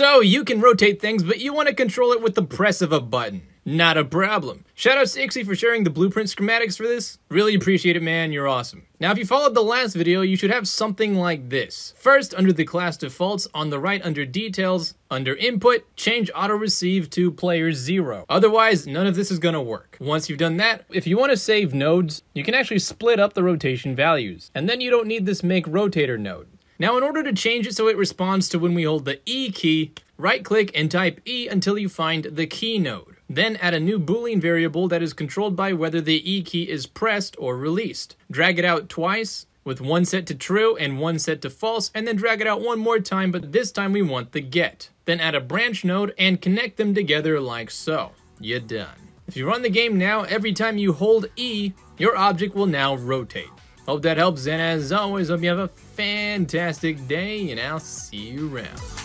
So you can rotate things, but you want to control it with the press of a button. Not a problem. Shout out to Ixie for sharing the blueprint schematics for this. Really appreciate it, man. You're awesome. Now, if you followed the last video, you should have something like this. First, under the class defaults, on the right under details, under input, change auto receive to player 0. Otherwise, none of this is going to work. Once you've done that, if you want to save nodes, you can actually split up the rotation values. And then you don't need this make rotator node. Now, in order to change it so it responds to when we hold the E key, right-click and type E until you find the key node. Then add a new Boolean variable that is controlled by whether the E key is pressed or released. Drag it out twice, with one set to true and one set to false, and then drag it out one more time, but this time we want the get. Then add a branch node and connect them together like so. You're done. If you run the game now, every time you hold E, your object will now rotate. Hope that helps, and as always, hope you have a fantastic day, and I'll see you around.